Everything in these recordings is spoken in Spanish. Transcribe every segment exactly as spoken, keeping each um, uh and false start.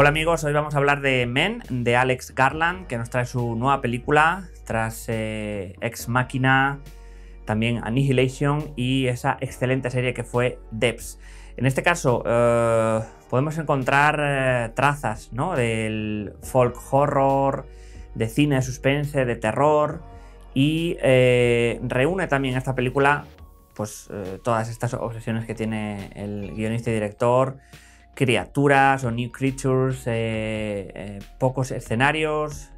Hola amigos, hoy vamos a hablar de Men, de Alex Garland, que nos trae su nueva película tras eh, Ex Machina, también Annihilation y esa excelente serie que fue Devs. En este caso eh, podemos encontrar eh, trazas, ¿no?, del folk horror, de cine de suspense, de terror, y eh, reúne también esta película pues eh, todas estas obsesiones que tiene el guionista y director: criaturas o new creatures, eh, eh, pocos escenarios,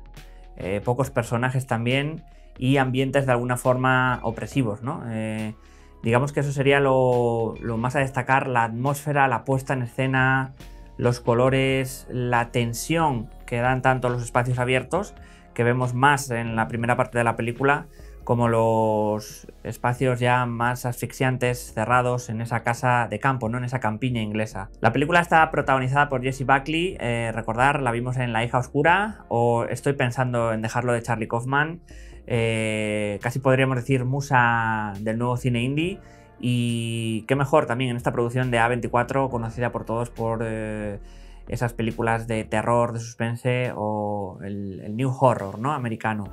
eh, pocos personajes también, y ambientes de alguna forma opresivos, ¿no? Eh, digamos que eso sería lo, lo más a destacar: la atmósfera, la puesta en escena, los colores, la tensión que dan tanto los espacios abiertos, que vemos más en la primera parte de la película, como los espacios ya más asfixiantes, cerrados en esa casa de campo, ¿no?, en esa campiña inglesa. La película está protagonizada por Jessie Buckley, eh, recordar, la vimos en La hija oscura, o Estoy pensando en dejarlo, de Charlie Kaufman, eh, casi podríamos decir musa del nuevo cine indie, y qué mejor también en esta producción de A veinticuatro, conocida por todos por eh, esas películas de terror, de suspense o el, el new horror, ¿no?, americano.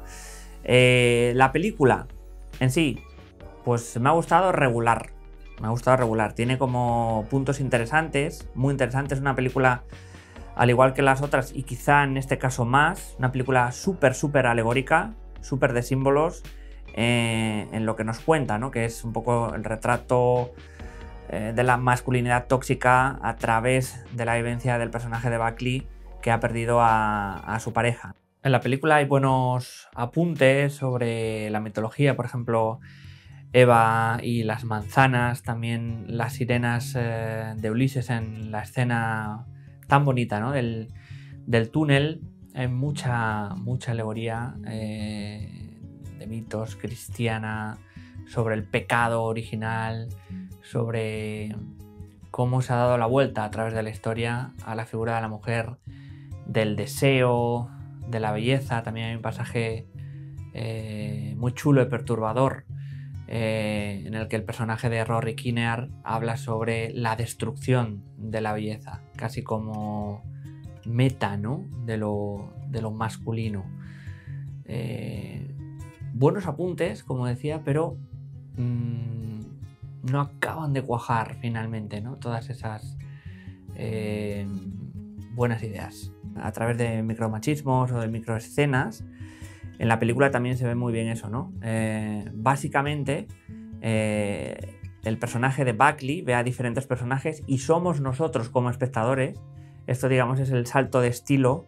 Eh, la película en sí, pues me ha gustado regular, me ha gustado regular, tiene como puntos interesantes, muy interesantes, una película al igual que las otras y quizá en este caso más, una película súper súper alegórica, súper de símbolos eh, en lo que nos cuenta, ¿no?, que es un poco el retrato eh, de la masculinidad tóxica a través de la vivencia del personaje de Buckley, que ha perdido a, a su pareja. En la película hay buenos apuntes sobre la mitología, por ejemplo, Eva y las manzanas, también las sirenas eh, de Ulises en la escena tan bonita, ¿no?, del, del túnel. Hay mucha, mucha alegoría eh, de mitos cristiana, sobre el pecado original, sobre cómo se ha dado la vuelta a través de la historia a la figura de la mujer, del deseo, de la belleza. También hay un pasaje eh, muy chulo y perturbador eh, en el que el personaje de Rory Kinnear habla sobre la destrucción de la belleza, casi como meta, ¿no?, de, lo, de lo masculino. Eh, buenos apuntes, como decía, pero mmm, no acaban de cuajar finalmente, ¿no?, todas esas eh, buenas ideas. A través de micromachismos o de microescenas, en la película también se ve muy bien eso, ¿no? Eh, básicamente, eh, el personaje de Buckley ve a diferentes personajes y somos nosotros como espectadores, esto digamos es el salto de estilo,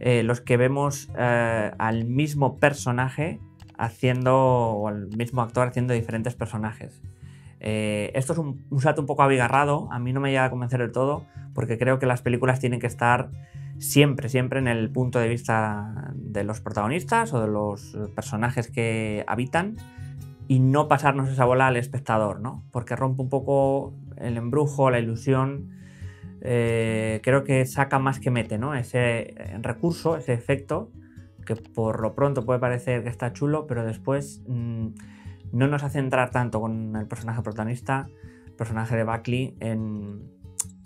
eh, los que vemos eh, al mismo personaje haciendo, o al mismo actor haciendo diferentes personajes. Eh, esto es un, un salto un poco abigarrado, a mí no me llega a convencer del todo, porque creo que las películas tienen que estar siempre, siempre en el punto de vista de los protagonistas o de los personajes que habitan, y no pasarnos esa bola al espectador, ¿no?, porque rompe un poco el embrujo, la ilusión, eh, creo que saca más que mete, ¿no?, ese recurso, ese efecto, que por lo pronto puede parecer que está chulo, pero después mmm, no nos hace entrar tanto con el personaje protagonista, el personaje de Buckley, en,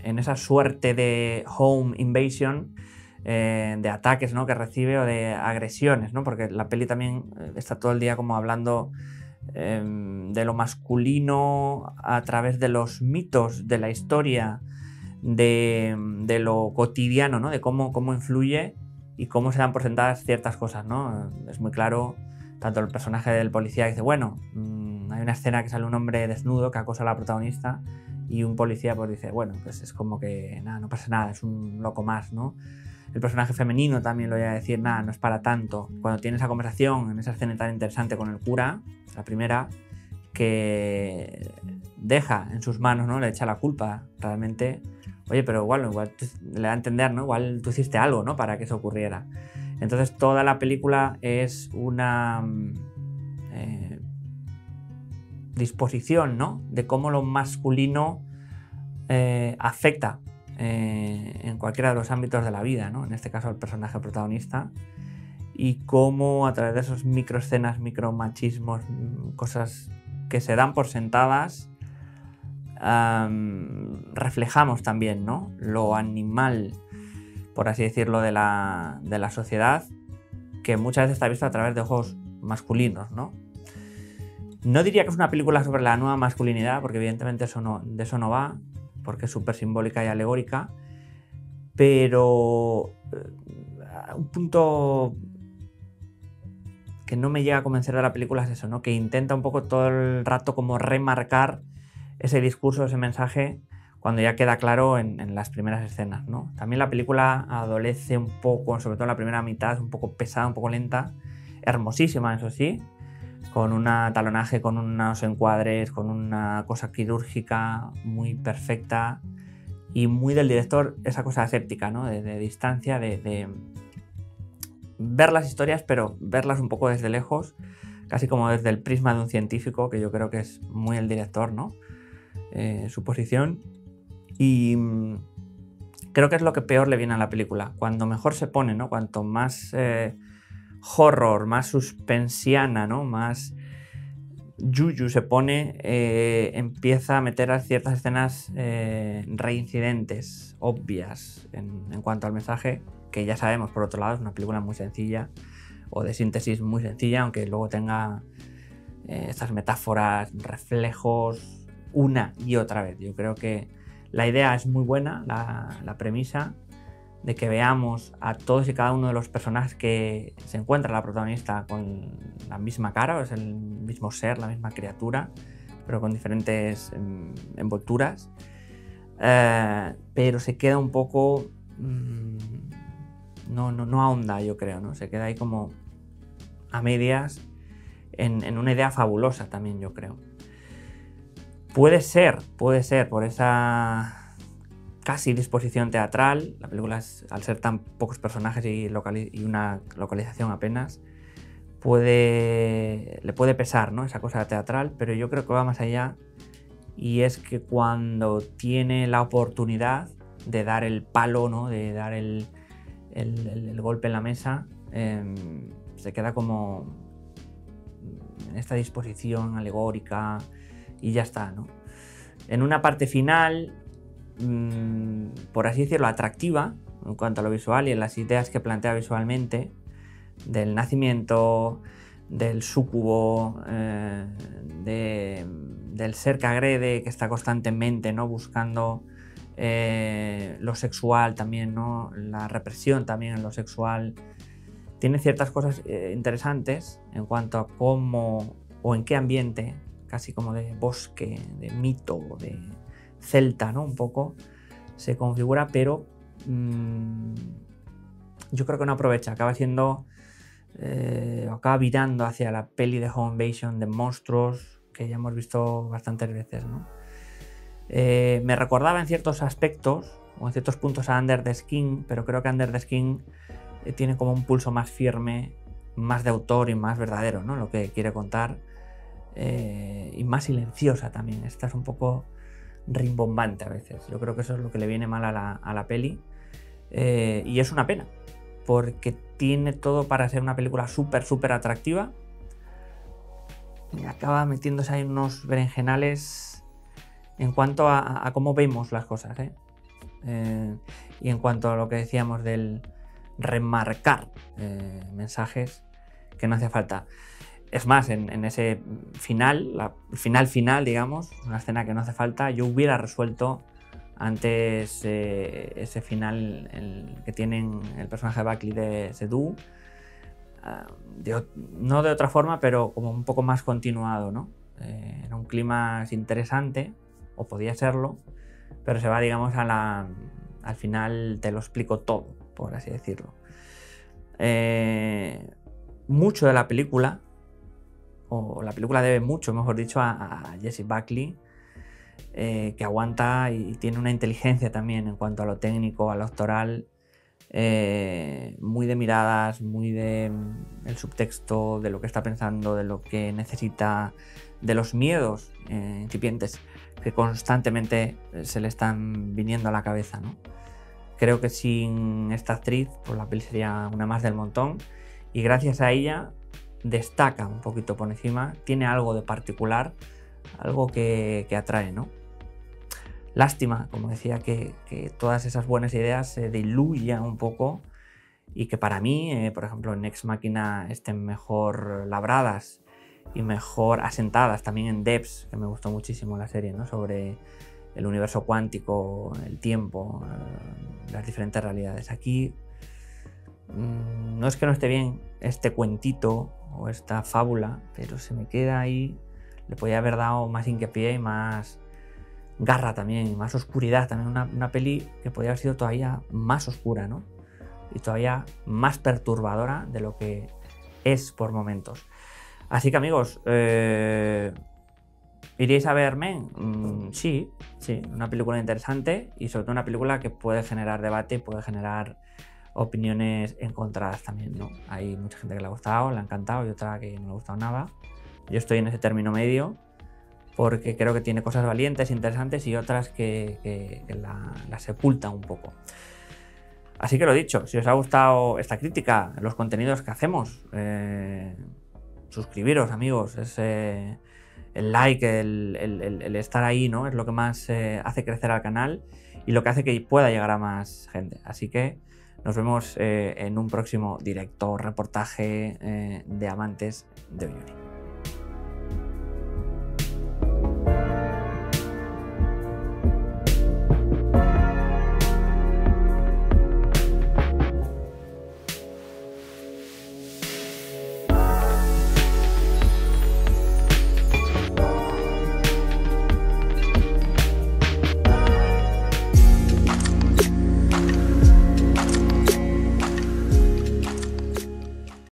en esa suerte de home invasion, eh, de ataques, ¿no?, que recibe, o de agresiones, ¿no?, porque la peli también está todo el día como hablando eh, de lo masculino a través de los mitos, de la historia, de, de lo cotidiano, ¿no?, de cómo, cómo influye y cómo se dan por sentadas ciertas cosas, ¿no? Es muy claro, tanto el personaje del policía que dice, bueno, mmm, hay una escena que sale un hombre desnudo que acosa a la protagonista, y un policía pues dice, bueno, pues es como que nada, no pasa nada, es un loco más, ¿no? El personaje femenino también lo llega a decir, nada, no es para tanto. Cuando tiene esa conversación en esa escena tan interesante con el cura, la primera, que deja en sus manos, ¿no?, le echa la culpa realmente, oye, pero igual, igual le da a entender, ¿no?, igual tú hiciste algo, ¿no?, para que eso ocurriera. Entonces toda la película es una eh, disposición, ¿no?, de cómo lo masculino eh, afecta eh, en cualquiera de los ámbitos de la vida, ¿no?, en este caso el personaje protagonista, y cómo a través de esos microescenas, micromachismos, cosas que se dan por sentadas, um, reflejamos también, ¿no?, lo animal. por así decirlo, de la, de la sociedad, que muchas veces está visto a través de ojos masculinos, ¿no? No diría que es una película sobre la nueva masculinidad, porque evidentemente eso no, de eso no va, porque es súper simbólica y alegórica, pero un punto que no me llega a convencer de la película es eso, ¿no? Que intenta un poco todo el rato como remarcar ese discurso, ese mensaje, cuando ya queda claro en, en las primeras escenas, ¿no? También la película adolece un poco, sobre todo en la primera mitad, es un poco pesada, un poco lenta, hermosísima, eso sí, con un talonaje, con unos encuadres, con una cosa quirúrgica muy perfecta y muy del director, esa cosa aséptica, ¿no? De, de distancia, de, de ver las historias, pero verlas un poco desde lejos, casi como desde el prisma de un científico, que yo creo que es muy el director, ¿no? Eh, su posición. Y creo que es lo que peor le viene a la película. Cuando mejor se pone, ¿no? Cuanto más eh, horror, más suspensiana, ¿no? Más yuyu se pone, eh, empieza a meter ciertas escenas eh, reincidentes, obvias, en, en cuanto al mensaje, que ya sabemos, por otro lado, es una película muy sencilla, o de síntesis muy sencilla, aunque luego tenga eh, estas metáforas, reflejos, una y otra vez. Yo creo que la idea es muy buena, la, la premisa de que veamos a todos y cada uno de los personajes que se encuentra la protagonista con la misma cara, o es el mismo ser, la misma criatura, pero con diferentes envolturas, eh, pero se queda un poco... Mmm, no, no, no ahonda, yo creo, ¿no? Se queda ahí como a medias en, en una idea fabulosa también, yo creo. Puede ser, puede ser, por esa casi disposición teatral. La película, es, al ser tan pocos personajes y, y una localización apenas, puede, le puede pesar, ¿no? Esa cosa teatral, pero yo creo que va más allá, y es que cuando tiene la oportunidad de dar el palo, ¿no? De dar el, el, el, el golpe en la mesa, eh, se queda como en esta disposición alegórica, y ya está, ¿no? En una parte final, mmm, por así decirlo, atractiva en cuanto a lo visual y en las ideas que plantea visualmente, del nacimiento, del súcubo, eh, de, del ser que agrede, que está constantemente, ¿no? Buscando eh, lo sexual también, ¿no? La represión también en lo sexual. Tiene ciertas cosas eh, interesantes en cuanto a cómo o en qué ambiente, casi como de bosque, de mito, de celta, ¿no? Un poco se configura, pero mmm, yo creo que no aprovecha, acaba siendo, eh, acaba virando hacia la peli de Home Invasion, de monstruos, que ya hemos visto bastantes veces, ¿no? Eh, me recordaba en ciertos aspectos, o en ciertos puntos, a Under the Skin, pero creo que Under the Skin eh, tiene como un pulso más firme, más de autor y más verdadero, ¿no? Lo que quiere contar. Eh, y más silenciosa también. Esta es un poco rimbombante a veces. Yo creo que eso es lo que le viene mal a la, a la peli. Eh, y es una pena, porque tiene todo para ser una película súper, súper atractiva. Y acaba metiéndose ahí unos berenjenales en cuanto a, a cómo vemos las cosas, ¿eh? Eh, y en cuanto a lo que decíamos del remarcar eh, mensajes que no hace falta. Es más, en, en ese final, la final final, digamos, una escena que no hace falta, yo hubiera resuelto antes eh, ese final el que tienen el personaje de Buckley de Sedú, uh, no de otra forma, pero como un poco más continuado, ¿no? Eh, era un clímax interesante, o podía serlo, pero se va, digamos, a la, al final te lo explico todo, por así decirlo. Eh, mucho de la película... o la película debe mucho, mejor dicho, a, a Jessie Buckley, eh, que aguanta y tiene una inteligencia también en cuanto a lo técnico, a lo actoral, eh, muy de miradas, muy de el subtexto, de lo que está pensando, de lo que necesita, de los miedos eh, incipientes que constantemente se le están viniendo a la cabeza, ¿no? Creo que sin esta actriz, pues la peli sería una más del montón, y gracias a ella destaca un poquito por encima, tiene algo de particular, algo que, que atrae, ¿no? Lástima, como decía, que, que todas esas buenas ideas se diluyan un poco y que para mí, eh, por ejemplo, en Ex Machina estén mejor labradas y mejor asentadas. También en Devs, que me gustó muchísimo la serie, ¿no? Sobre el universo cuántico, el tiempo, eh, las diferentes realidades. Aquí mmm, no es que no esté bien este cuentito o esta fábula, pero se me queda ahí. Le podía haber dado más hincapié y más garra también, y más oscuridad. También una, una peli que podía haber sido todavía más oscura, ¿no? Y todavía más perturbadora de lo que es por momentos. Así que, amigos, eh, ¿iríais a ver Men? Mm, sí, sí, una película interesante y sobre todo una película que puede generar debate, puede generar opiniones encontradas también, ¿no? Hay mucha gente que le ha gustado, le ha encantado, y otra que no le ha gustado nada. Yo estoy en ese término medio porque creo que tiene cosas valientes, interesantes, y otras que, que, que la, la sepultan un poco. Así que lo dicho, si os ha gustado esta crítica, los contenidos que hacemos, eh, suscribiros, amigos, es, eh, el like, el, el, el, el estar ahí, ¿no? Es lo que más eh, hace crecer al canal y lo que hace que pueda llegar a más gente. Así que nos vemos eh, en un próximo directo, reportaje eh, de Amantes de Uyuni.